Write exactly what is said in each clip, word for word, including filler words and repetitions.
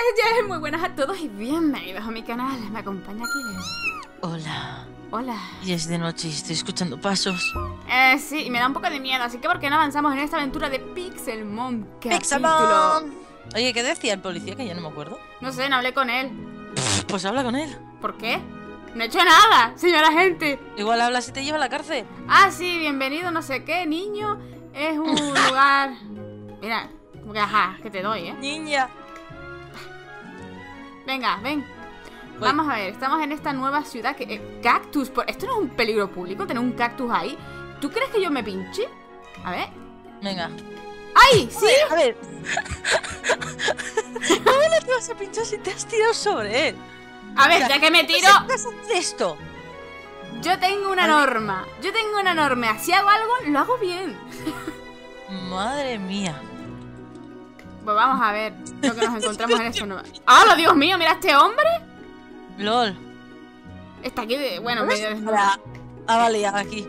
Eh, muy buenas a todos y bienvenidos a mi canal. Me acompaña Khylen. Hola. Hola. Y es de noche y estoy escuchando pasos. Eh, sí, y me da un poco de miedo, así que ¿por qué no avanzamos en esta aventura de Pixelmon? ¡Pixelmon! Oye, ¿qué decía el policía? Que ya no me acuerdo. No sé, no hablé con él. Pues habla con él. ¿Por qué? No he hecho nada, señora gente. Igual habla si te lleva a la cárcel. Ah, sí, bienvenido, no sé qué, niño. Es un lugar... Mira, ajá, que te doy, ¿eh? Niña. Venga, ven. Voy. Vamos a ver, estamos en esta nueva ciudad que... Eh, cactus, por... ¿esto no es un peligro público? Tener un cactus ahí. ¿Tú crees que yo me pinche? A ver. Venga. ¡Ay! ¿Sí? A ver, ¿cómo no te vas a pinchar si te has tirado sobre él? A ver, o sea, ya que me tiro... ¿Qué es esto? Yo tengo una norma. Yo tengo una norma. Si hago algo, lo hago bien. Madre mía. Pues vamos a ver lo que nos encontramos en esta nueva... ¡Ah, Dios mío! ¡Mira a este hombre! ¡Lol! Está aquí de... Bueno, medio desnuda. Ah, vale, aquí.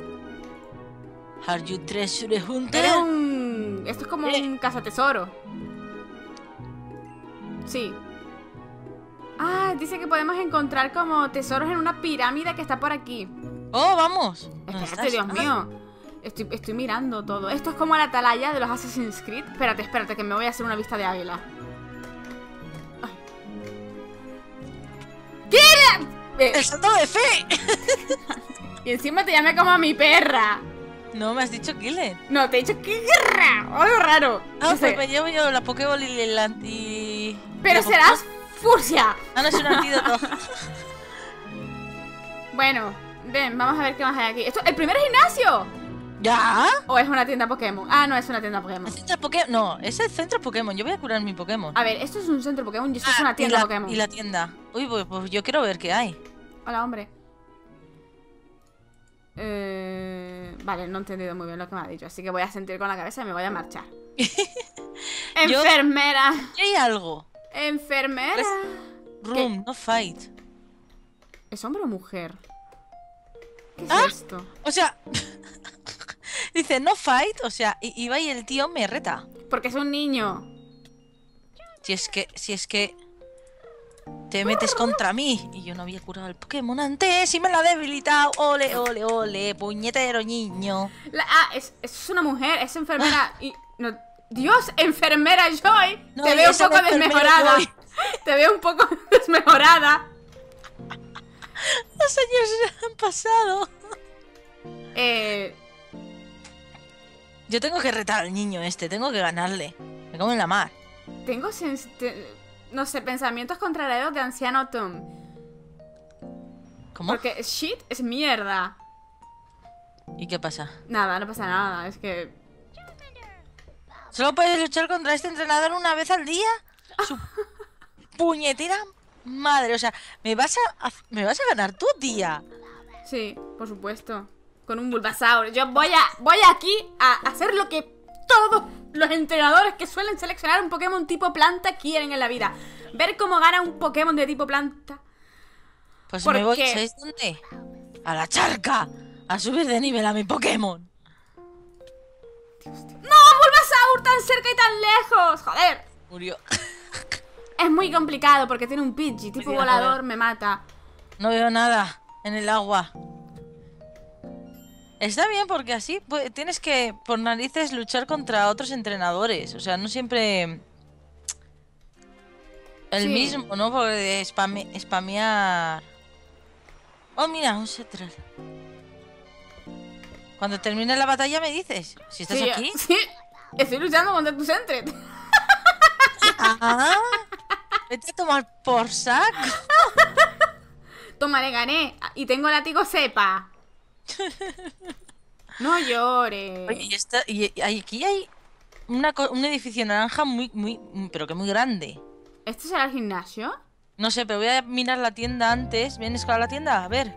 Are you treasure hunter? Era un... Esto es como eh. un cazatesoro. Sí. Ah, dice que podemos encontrar como tesoros en una pirámide que está por aquí. ¡Oh, vamos! Espérate, Dios mío. Estoy, estoy mirando todo. Esto es como la atalaya de los Assassin's Creed. Espérate, espérate, que me voy a hacer una vista de águila. ¡Quiere! ¡El salto de fe! Y encima te llamé como a mi perra. No, me has dicho Khylen. No, te he dicho Khylen. ¡Algo raro! Ah, no sé. Pues me llevo yo la Pokéball y el anti... ¡Pero serás Furcia! Ah, no, es un antídoto. Bueno, ven, vamos a ver qué más hay aquí. Esto, ¡el primer gimnasio! ¿Ya? ¿O es una tienda Pokémon? Ah, no, es una tienda Pokémon. ¿Es centro Poké no, es el centro Pokémon. Yo voy a curar mi Pokémon. A ver, esto es un centro Pokémon y esto ah, es una tienda y la, Pokémon. Y la tienda. Uy, pues, pues yo quiero ver qué hay. Hola, hombre. Eh, vale, no he entendido muy bien lo que me ha dicho, así que voy a sentir con la cabeza y me voy a marchar. Enfermera. ¿Qué hay algo? Enfermera. Room, ¿qué? No fight. ¿Es hombre o mujer? ¿Qué es ¿Ah? esto? O sea... Dice, no fight, o sea, iba y el tío me reta. Porque es un niño. Si es que, si es que te metes contra mí. Y yo no había curado al Pokémon antes y me la ha debilitado. Ole, ole, ole, puñetero niño. La, ah, es, es una mujer, es enfermera. Ah. Y, no, Dios, enfermera Joy. No, te veo un poco desmejorada. Te veo un poco desmejorada. Los años han pasado. Eh... Yo tengo que retar al niño este, tengo que ganarle. Me cago en la mar. Tengo, no sé, pensamientos contrariados de anciano Tom. ¿Cómo? Porque shit es mierda. ¿Y qué pasa? Nada, no pasa nada, es que... ¿Solo puedes luchar contra este entrenador una vez al día? Su puñetera madre, o sea, ¿me vas a, me vas a ganar tú, tía? Sí, por supuesto. Con un Bulbasaur. Yo voy a voy aquí a hacer lo que todos los entrenadores que suelen seleccionar un Pokémon tipo planta quieren en la vida. Ver cómo gana un Pokémon de tipo planta. Pues me voy, ¿sabes dónde? A la charca. A subir de nivel a mi Pokémon. Dios, Dios. ¡No, Bulbasaur! Tan cerca y tan lejos. ¡Joder! Murió. Es muy complicado porque tiene un Pidgey tipo volador, me mata. No veo nada en el agua. Está bien porque así pues, tienes que, por narices, luchar contra otros entrenadores. O sea, no siempre el sí. mismo, ¿no? Porque spame, spamear... Oh, mira, un Setral. Cuando termine la batalla me dices, si estás sí, aquí... Sí, estoy luchando contra tu Setral. Ah, vete a tomar por saco. Toma, le gané. Y tengo látigo cepa. No llores. Oye, y esta, y, y aquí hay una, un edificio naranja muy, muy, pero que muy grande. ¿Este será el gimnasio? No sé, pero voy a mirar la tienda antes. ¿Vienes con la tienda? A ver,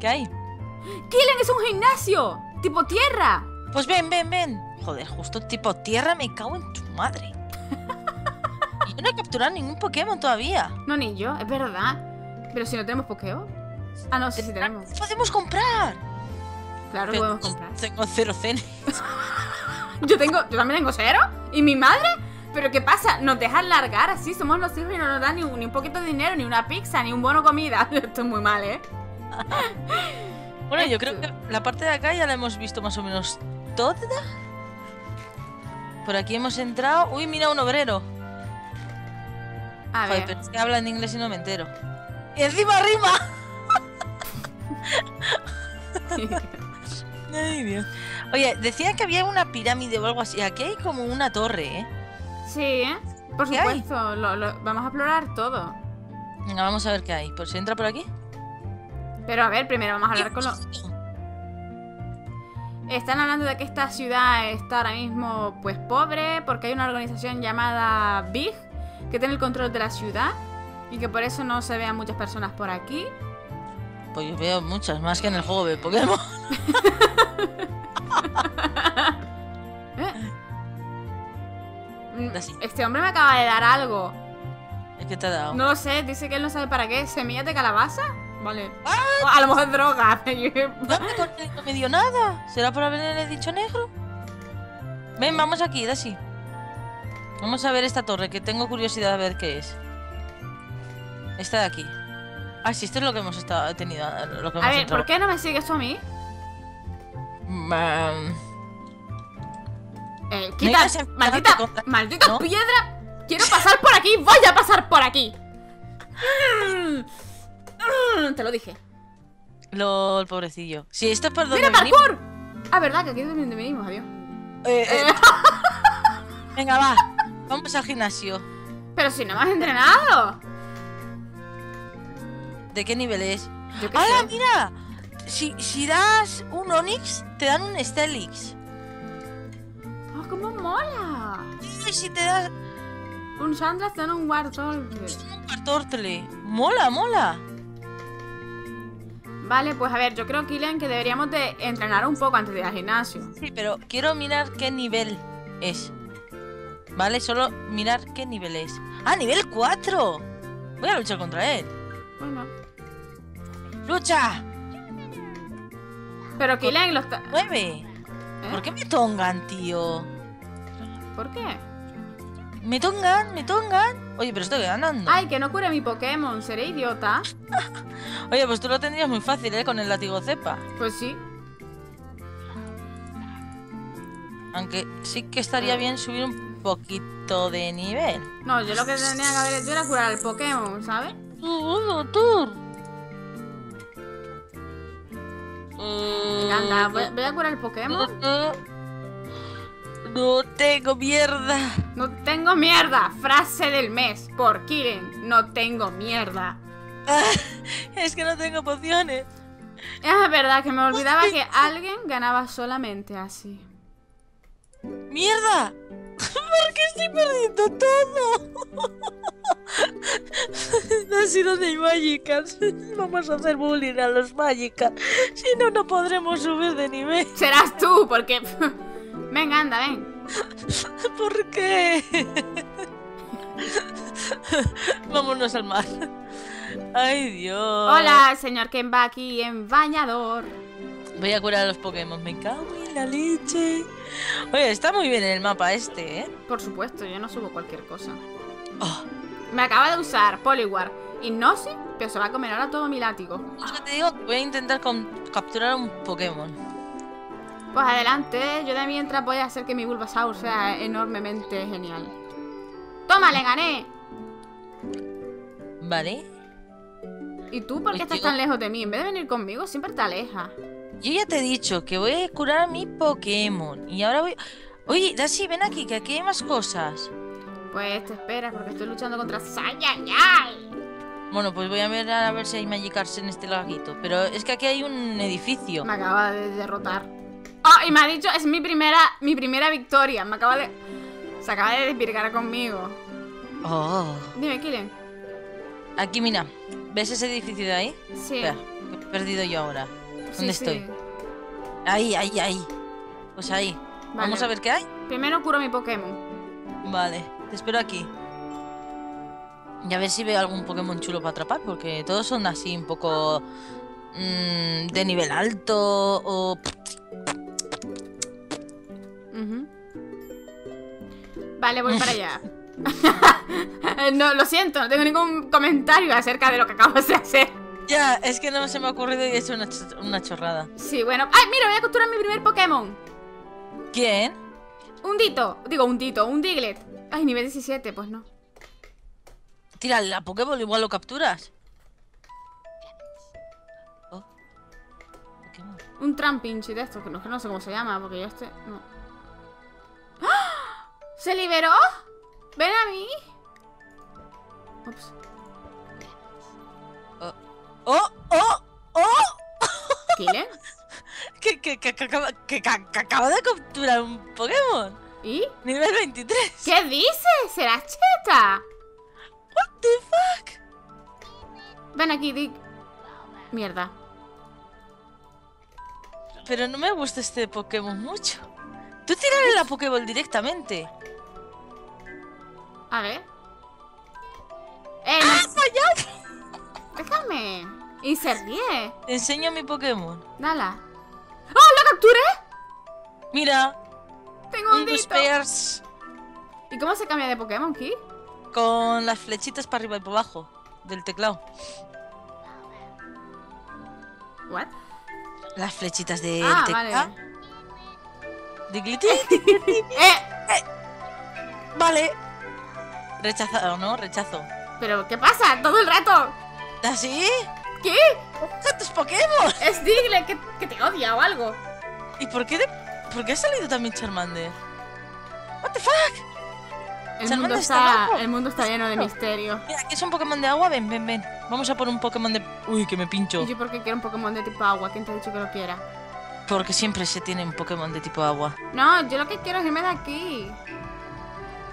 ¿qué hay? ¡Khylen, es un gimnasio! ¡Tipo tierra! Pues ven, ven, ven. Joder, justo tipo tierra, me cago en tu madre. Y yo no he capturado ningún Pokémon todavía. No, ni yo, es verdad. Pero si no tenemos Pokémon. Ah, no, sí, sí tenemos. ¡Podemos comprar! Claro, tengo, podemos comprar. Tengo cero cenes. Yo tengo. Yo también tengo cero. ¿Y mi madre? ¿Pero qué pasa? Nos dejan largar así, somos los hijos y no nos dan ni un, ni un poquito de dinero, ni una pizza, ni un bono comida. Esto es muy mal, ¿eh? Bueno, yo creo que la parte de acá ya la hemos visto más o menos toda. Por aquí hemos entrado... Uy, mira, un obrero. A Joder, ver. Pero es que habla en inglés y no me entero. ¡Y encima rima! Ay, Dios. Oye, decían que había una pirámide o algo así. Aquí hay como una torre, ¿eh? Sí, ¿eh? Por supuesto. Lo, lo, vamos a explorar todo. Venga, vamos a ver qué hay. ¿Por si entra por aquí? Pero a ver, primero vamos a hablar con los... Están hablando de que esta ciudad está ahora mismo, pues, pobre, porque hay una organización llamada big que tiene el control de la ciudad y que por eso no se vean muchas personas por aquí. Pues yo veo muchas más que en el juego de Pokémon. ¿Eh? Este hombre me acaba de dar algo. ¿Qué te ha dado? No lo sé, dice que él no sabe para qué. ¿Semillas de calabaza? Vale. ¡Ah! A lo mejor droga. No me dio nada. ¿Será por haberle dicho negro? Ven, vamos aquí, Dashi. Vamos a ver esta torre, que tengo curiosidad a ver qué es. Esta de aquí. Ah, sí, esto es lo que hemos estado, tenido. Lo que a hemos ver, entrado. ¿Por qué no me sigues tú a mí? Um... Eh, quita, no maldita, contra... maldita ¿No? piedra. Quiero pasar por aquí, voy a pasar por aquí. Te lo dije. Lol, pobrecillo. Sí, esto es por donde... ¡Mira, parkour! Venimos. Ah, verdad, que aquí es donde venimos, adiós. Eh, eh. Venga, va. Vamos al gimnasio. Pero si no me has entrenado. ¿De qué nivel es? ¡Hala, mira! Si, si das un Onix, te dan un Stelix. ¡Oh, cómo mola! Sí, si te das... Un Sandra te dan un Wartortle. Un Wartortle. Mola, mola. Vale, pues a ver, yo creo, Khylen, que deberíamos de entrenar un poco antes de ir al gimnasio. Sí, pero quiero mirar qué nivel es. Vale, solo mirar qué nivel es. ¡Ah, nivel cuatro! Voy a luchar contra él. Bueno. ¡Lucha! Pero Khylen lo está... ¡Nueve! ¿Eh? ¿Por qué me tongan, tío? ¿Por qué? ¡Me tongan! ¡Me tongan! Oye, pero estoy ganando. Ay, que no cure mi Pokémon, seré idiota. Oye, pues tú lo tendrías muy fácil, ¿eh? Con el látigo cepa. Pues sí. Aunque sí que estaría bien subir un poquito de nivel. No, yo lo que tenía que haber hecho era curar al Pokémon, ¿sabes? ¡Oh, doctor! Venga, anda, voy a curar el Pokémon. No tengo mierda. No tengo mierda. Frase del mes por Khylen. No tengo mierda. Es que no tengo pociones. Es verdad que me olvidaba que alguien ganaba solamente así. ¡Mierda! ¿Por qué estoy perdiendo todo? No ha sido de Magicas. Vamos a hacer bullying a los Magicas. Si no, no podremos subir de nivel. Serás tú, porque... Venga, anda, ven. ¿Por qué? Vámonos al mar. Ay, Dios. Hola, señor Ken va aquí en bañador. Voy a curar a los Pokémon. Me cago en la leche. Oye, está muy bien el mapa este, ¿eh? Por supuesto, yo no subo cualquier cosa. Oh. Me acaba de usar Poliwag. Y no sé, pero se va a comer ahora todo mi látigo. Es que te digo, voy a intentar capturar un Pokémon. Pues adelante, yo de mientras voy a hacer que mi Bulbasaur sea enormemente genial. ¡Toma, le gané! Vale. ¿Y tú por qué estás tan lejos de mí? En vez de venir conmigo, siempre te alejas. Yo ya te he dicho que voy a curar a mi Pokémon. Y ahora voy... Oye, Dashi, ven aquí, que aquí hay más cosas. Pues te esperas, porque estoy luchando contra Saiyajay. Bueno, pues voy a ver a ver si hay Magikarps en este laguito. Pero es que aquí hay un edificio. Me acaba de derrotar. Oh, y me ha dicho, es mi primera mi primera victoria. Me acaba de... Se acaba de desvirgar conmigo. Oh. Dime, Khylen. Aquí, mira. ¿Ves ese edificio de ahí? Sí. Espera, he perdido yo ahora. ¿Dónde sí, estoy? Sí. Ahí, ahí, ahí. Pues ahí. Vale. Vamos a ver qué hay. Primero curo mi Pokémon. Vale, te espero aquí. Y a ver si veo algún Pokémon chulo para atrapar, porque todos son así un poco... Mmm, de nivel alto o... Uh-huh. Vale, voy para allá. No, lo siento, no tengo ningún comentario acerca de lo que acabas de hacer. Ya, es que no se me ha ocurrido y he hecho una, ch una chorrada. Sí, bueno. ¡Ay, mira! Voy a capturar mi primer Pokémon. ¿Quién? Un Dito. Digo, un Dito, un Diglett. Ay, nivel diecisiete, pues no. Tira la Pokéball, igual lo capturas. Oh. Pokémon. Un Trampinch de estos, que no, que no sé cómo se llama, porque yo este. No. ¡Ah! ¡Se liberó! ¡Ven a mí! Ups. ¡Oh! ¡Oh! ¡Oh! ¿Khylen? Que, que, que, que, acaba, que, que acaba de capturar un Pokémon. ¿Y? Nivel veintitrés. ¿Qué dices? ¡Será cheta! What the fuck? Ven aquí, Dick. Mierda. Pero no me gusta este Pokémon mucho. Tú tírale la Pokéball directamente. A ver. ¡Eh! ¡Ah, payaso! Déjame. Insert diez. Te enseño mi Pokémon. Dala. ¡Oh! ¡Lo capturé! Mira. Tengo un Dito. ¿Y cómo se cambia de Pokémon, Ki? Con las flechitas para arriba y para abajo del teclado. ¿What? Las flechitas del ah, teclado. Vale. Diglett. eh. eh. Vale. Rechazado, ¿no? Rechazo. ¿Pero qué pasa? ¡Todo el rato! ¿Así? ¿Qué? ¡Busca tus Pokémon! Es Diglett, que, que te odia o algo. ¿Y por qué, de, por qué ha salido también Charmander? What the fuck? El mundo está, está el mundo está lleno de misterio. Mira, aquí es un Pokémon de agua, ven, ven, ven. Vamos a por un Pokémon de... Uy, que me pincho. ¿Y yo por qué quiero un Pokémon de tipo agua? ¿Quién te ha dicho que lo quiera? Porque siempre se tiene un Pokémon de tipo agua. No, yo lo que quiero es irme de aquí.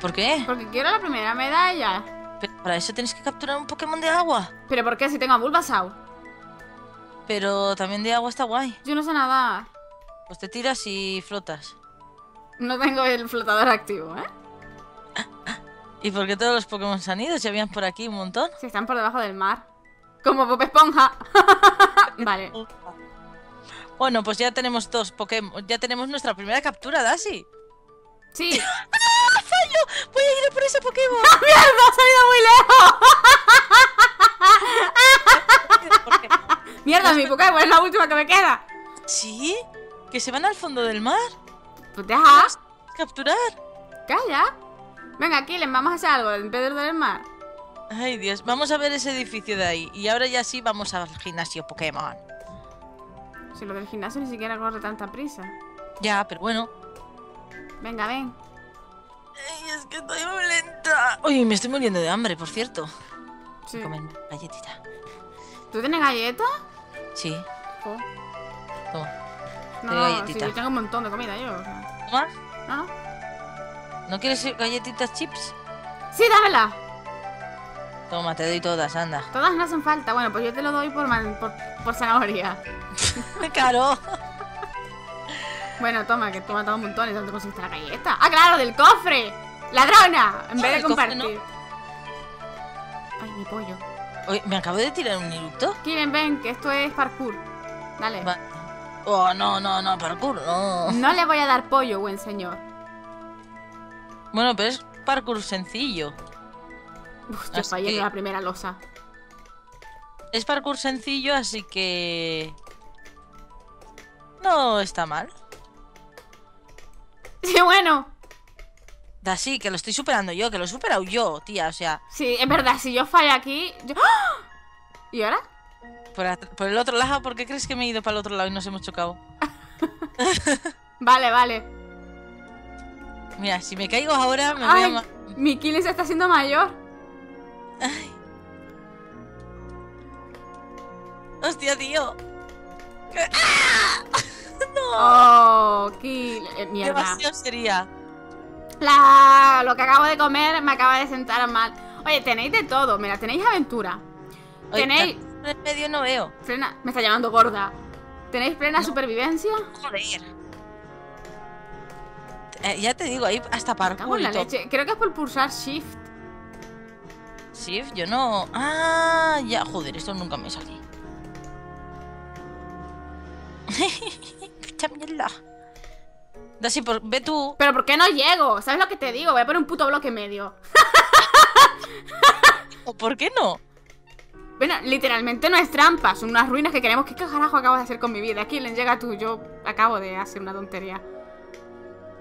¿Por qué? Porque quiero la primera medalla. Pero para eso tienes que capturar un Pokémon de agua. ¿Pero por qué? Si tengo a Bulbasaur. Pero también de agua está guay. Yo no sé nadar. Pues te tiras y flotas. No tengo el flotador activo, ¿eh? ¿Y por qué todos los Pokémon han ido? ¿Se habían por aquí un montón? Se están por debajo del mar. Como Bob Esponja. Vale. Bueno, pues ya tenemos dos Pokémon. Ya tenemos nuestra primera captura, Dashi. Sí. ¡Ah, fallo! Voy a ir por ese Pokémon. ¡Mierda! ¡Se ha ido muy lejos! ¿Por qué? ¡Mierda, mi Pokémon! ¡Es la última que me queda! ¿Sí? ¿Que se van al fondo del mar? Pues deja. Capturar. Calla. Venga, Khylen, vamos a hacer algo en Pedro del Mar. Ay, Dios, vamos a ver ese edificio de ahí. Y ahora ya sí vamos al gimnasio Pokémon. Si lo del gimnasio ni siquiera corre tanta prisa. Ya, pero bueno. Venga, ven. Ay, es que estoy muy lenta. Uy, me estoy muriendo de hambre, por cierto. Sí. Comen galletita. ¿Tú tienes galleta? Sí. Oh. Toma. No, no, galletita. Si yo tengo un montón de comida yo. O sea. ¿Toma? No, no. ¿No quieres galletitas chips? ¡Sí, dámela! Toma, te doy todas, anda. Todas no hacen falta. Bueno, pues yo te lo doy por, man, por, por zanahoria. ¡Claro! Bueno, toma, que tú me has dado un montón. ¿Y dónde conseguiste la galleta? ¡Ah, claro! ¡Del cofre! ¡Ladrona! En vez de compartir. Cofre, ¿no? Ay, mi pollo. Oye, me acabo de tirar un eructo. Khylen, ven, que esto es parkour. Dale. Va. Oh, no, no, no, parkour, no. No le voy a dar pollo, buen señor. Bueno, pero es parkour sencillo. Uf, yo fallé en la primera losa. Es parkour sencillo, así que... No está mal. Sí, bueno. Dashi, que lo estoy superando yo, que lo he superado yo, tía, o sea... Sí, es verdad, si yo fallo aquí... Yo... ¡Ah! ¿Y ahora? Por, por el otro lado, ¿por qué crees que me he ido para el otro lado y nos hemos chocado? Vale, vale. Mira, si me caigo ahora me Ay, voy a... Mi Khylen se está haciendo mayor. Ay. Hostia, tío. ¡Ah! No. Oh, Khylen. Eh, mierda. Demasiado sería. La... Lo que acabo de comer me acaba de sentar mal. Oye, tenéis de todo. Mira, tenéis aventura. Oye, tenéis... En medio no veo. Plena... Me está llamando gorda. ¿Tenéis plena no. supervivencia? Joder. Eh, ya te digo, ahí hasta parkour la leche. Creo que es por pulsar Shift. Shift, yo no... Ah, ya, joder, esto nunca me sale. Pucha mierda. Dashiel, por... ve tú. Pero ¿por qué no llego? ¿Sabes lo que te digo? Voy a poner un puto bloque en medio. ¿O por qué no? Bueno, literalmente no es trampa, son unas ruinas que queremos. ¿Qué carajo acabo de hacer con mi vida? Khylen, llega tú, yo acabo de hacer una tontería.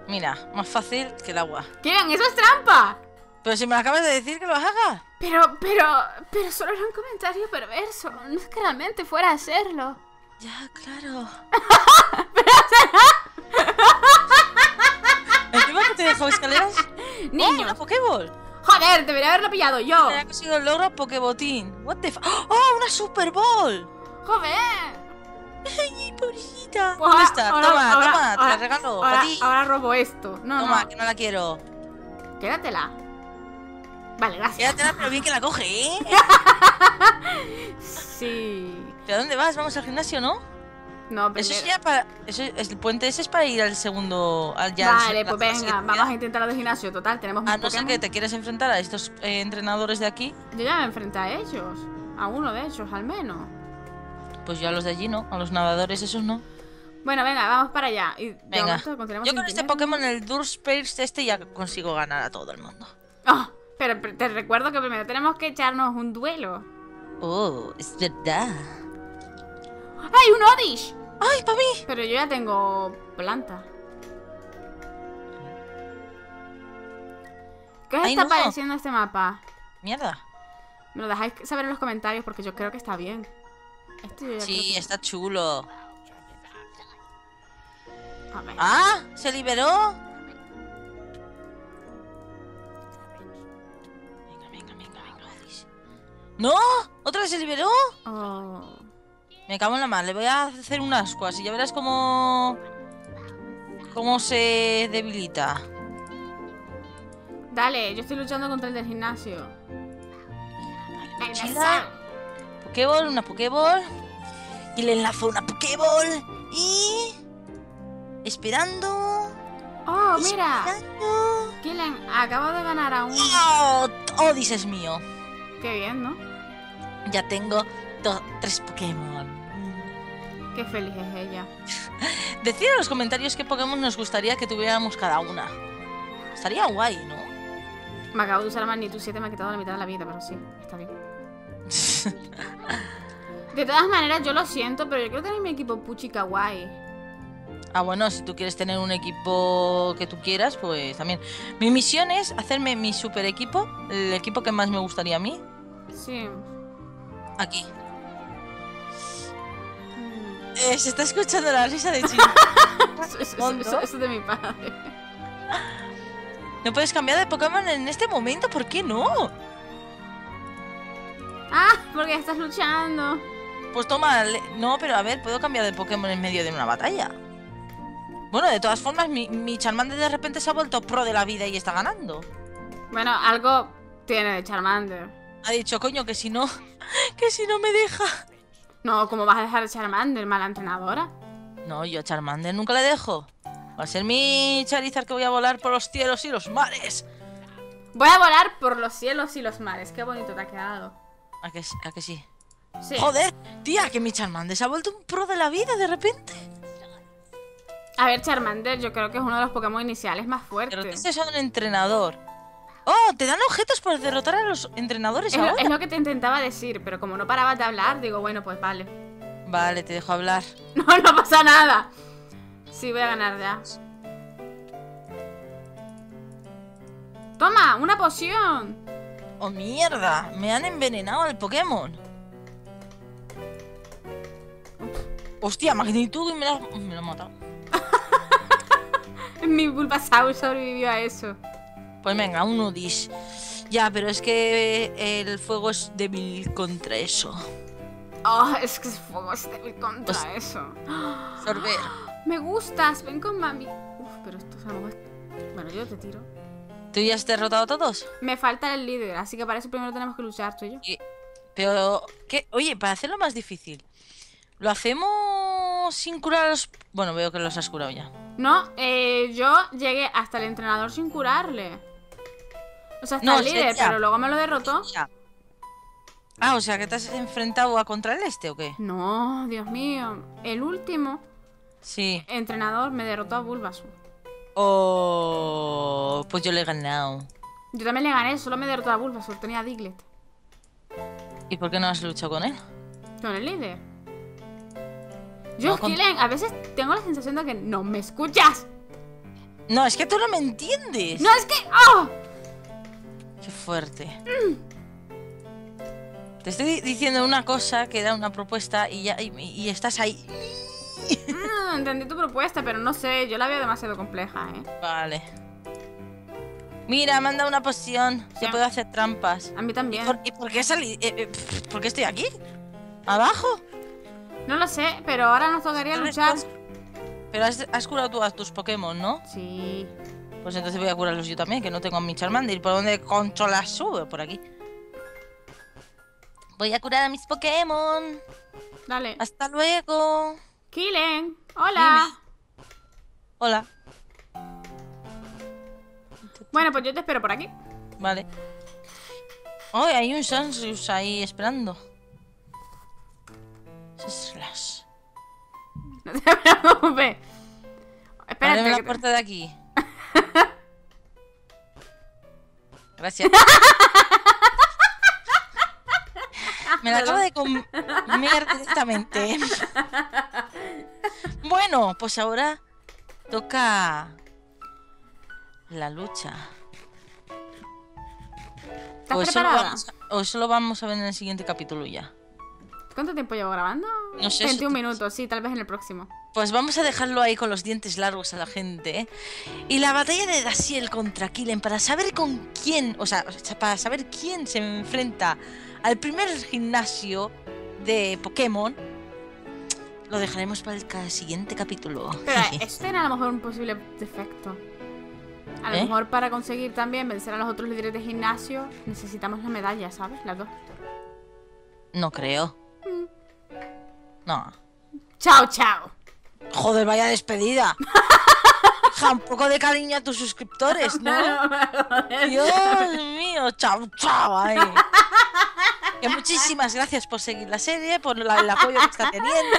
Mira, más fácil que el agua. Khylen, eso es trampa. Pero si me acabas de decir que lo hagas. Pero, pero, pero solo era un comentario perverso. No es que realmente fuera a hacerlo. Ya, claro. Pero será. ¿El tema que te dejó escaleras? Niño, oh, una Pokéball. Joder, debería haberlo pillado yo. Me ha conseguido el logro Pokébotín. What the f. ¡Oh, una Super Ball! ¡Joder! ¡Ay, pobrecita! Pues, ¿dónde está? Ahora, toma, ahora, toma, ahora, te la regalo. Ahora, ahora robo esto. No, toma, no, que no la quiero. Quédatela. Vale, gracias. Quédatela, pero bien que la coge, ¿eh? Sí. ¿Pero dónde vas? ¿Vamos al gimnasio, no? No, pero. Eso sería para. Eso, el puente ese es para ir al segundo. Al, ya, vale, al, pues venga, siguiente. Vamos a intentar al gimnasio. Total, tenemos mucho. A no ser que te quieras enfrentar a estos eh, entrenadores de aquí. Yo ya me enfrenté a ellos. A uno de ellos, al menos. Pues yo a los de allí no, a los nadadores esos no. Bueno, venga, vamos para allá. Y venga. Yo con este tener... Pokémon, el Durspace este, ya consigo ganar a todo el mundo. Oh, pero te recuerdo que primero tenemos que echarnos un duelo. Oh, es verdad. ¡Ay, un Oddish! ¡Ay, para mí! Pero yo ya tengo planta. ¿Qué os está no. pareciendo este mapa? Mierda. Me lo dejáis saber en los comentarios porque yo creo que está bien. Este sí, que... está chulo. A ver. ¡Ah! ¡Se liberó! Venga, venga, venga, venga. ¡No! ¿Otra vez se liberó? Oh. Me cago en la madre. Le voy a hacer un asco así. Ya verás cómo... cómo se debilita. Dale, yo estoy luchando contra el del gimnasio. ¡Venga! Pokéball, una Pokéball. Y le enlazo una Pokéball. Y... esperando. Oh, mira. Esperando. Khylen, acabo de ganar a un... ¡Oh! Oddish es mío. Qué bien, ¿no? Ya tengo dos, tres Pokémon. Qué feliz es ella. Decid en los comentarios qué Pokémon nos gustaría que tuviéramos cada una. Estaría guay, ¿no? Me acabo de usar la magnitud siete, me ha quitado la mitad de la vida, pero sí, está bien. De todas maneras, yo lo siento, pero yo quiero tener mi equipo Puchi Kawaii. Ah, bueno, si tú quieres tener un equipo que tú quieras, pues también. Mi misión es hacerme mi super equipo, el equipo que más me gustaría a mí. Sí. Aquí. Mm. Eh, se está escuchando la risa de Chino. eso, eso, eso, eso de mi padre. ¿No puedes cambiar de Pokémon en este momento? ¿Por qué no? Ah, porque estás luchando. Pues toma, no, pero a ver, puedo cambiar de Pokémon en medio de una batalla. Bueno, de todas formas, mi, mi Charmander de repente se ha vuelto pro de la vida y está ganando. Bueno, algo tiene de Charmander. Ha dicho, coño, que si no, que si no me deja. No, ¿cómo vas a dejar a Charmander, mala entrenadora? No, yo a Charmander nunca le dejo. Va a ser mi Charizard que voy a volar por los cielos y los mares. Voy a volar por los cielos y los mares, qué bonito te ha quedado. ¿A que, a que sí? sí? Joder, tía, que mi Charmander se ha vuelto un pro de la vida de repente. A ver, Charmander, yo creo que es uno de los Pokémon iniciales más fuertes. Pero este es un entrenador. Oh, te dan objetos por derrotar a los entrenadores es ahora. Lo, es lo que te intentaba decir, pero como no parabas de hablar, digo, bueno, pues vale. Vale, te dejo hablar. No, no pasa nada. Sí, voy a ganar ya. Toma, una poción. ¡Oh, mierda! Me han envenenado al Pokémon. Hostia, magnitud y me lo, me lo han matado. Mi Bulbasaur sobrevivió a eso. Pues venga, un Oddish. Ya, pero es que el fuego es débil contra eso. Oh, es que el fuego es débil contra pues, eso. Sorber. Me gustas, ven con mami. Uf, pero esto es algo... Bueno, yo te tiro. ¿Tú ya has derrotado a todos? Me falta el líder, así que para eso primero tenemos que luchar tú y yo. ¿Qué? Pero, ¿qué? Oye, para hacerlo más difícil, ¿lo hacemos sin curar a los...? Bueno, veo que los has curado ya. No, eh, yo llegué hasta el entrenador sin curarle. O sea, hasta no, el líder, sería. Pero luego me lo derrotó. Sería. Ah, o sea, ¿que te has enfrentado a contra el este o qué? No, Dios mío. El último sí. entrenador me derrotó a Bulbasaur. Oh, pues yo le he ganado. Yo también le gané, solo me derrotó a Bulbasaur, tenía a Diglett. ¿Y por qué no has luchado con él? Con el líder. Yo, no, Khylen, con... a veces tengo la sensación de que no me escuchas. No, es que tú no me entiendes. No, es que... ¡Oh! Qué fuerte. Mm. Te estoy diciendo una cosa que da una propuesta y ya y, y estás ahí. Mm, entendí tu propuesta, pero no sé, yo la veo demasiado compleja, ¿eh? Vale. Mira, me han dado una poción. Yo puedo hacer trampas. A mí también. ¿Y por, y por qué salí? Eh, eh, ¿Por qué estoy aquí? ¿Abajo? No lo sé, pero ahora nos tocaría luchar. Pero has, has curado tú a tus Pokémon, ¿no? Sí. Pues entonces voy a curarlos yo también, que no tengo a mi Charmander. ¿Por dónde concho las subo? Por aquí. Voy a curar a mis Pokémon. Dale. Hasta luego. Khylen, hola. Dime. Hola. Bueno, pues yo te espero por aquí. Vale. Oh, hay un Sansus ahí esperando. Slash. No te preocupes. Espérate. Abreme la puerta de aquí. Gracias. Me la acabo de comer directamente. Bueno, pues ahora toca... la lucha. ¿Estás o preparada? Eso lo a, o eso lo vamos a ver en el siguiente capítulo ya. ¿Cuánto tiempo llevo grabando? No sé. veintiún minutos, sí, tal vez en el próximo. Pues vamos a dejarlo ahí con los dientes largos a la gente, ¿eh? Y la batalla de Dashiel contra Khylen para saber con quién, o sea, para saber quién se enfrenta al primer gimnasio de Pokémon, lo dejaremos para el siguiente capítulo. Pero este era a lo mejor un posible defecto. A lo ¿Eh? mejor para conseguir también vencer a los otros líderes de gimnasio necesitamos la medalla, ¿sabes? Las dos. No creo. Mm. No. Chao, chao. Joder, vaya despedida. Deja un poco de cariño a tus suscriptores, ¿no? Dios mío, chao, chao. Ay. Que muchísimas gracias por seguir la serie, por la, el apoyo que está teniendo.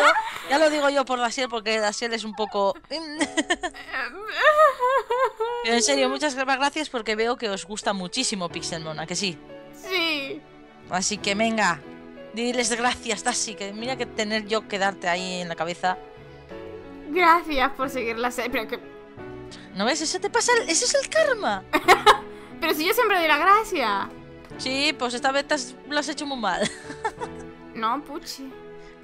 Ya lo digo yo por Dashiel, porque Dashiel es un poco... Pero en serio, muchas gracias porque veo que os gusta muchísimo Pixelmon, ¿a que sí? Sí. Así que venga, diles gracias, Dashi, que mira que tener yo que darte ahí en la cabeza. Gracias por seguir la serie, pero que... ¿No ves? Eso te pasa, el... eso es el karma. Pero si yo siempre doy la gracia. Sí, pues esta vez has, lo has hecho muy mal. No, puchi.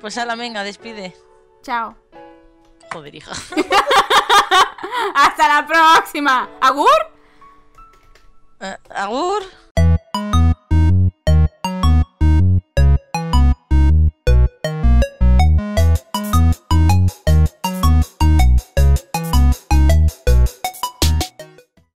Pues ala, venga, despide. Chao. Joder, hija. ¡Hasta la próxima! ¿Agur? Uh, ¿Agur?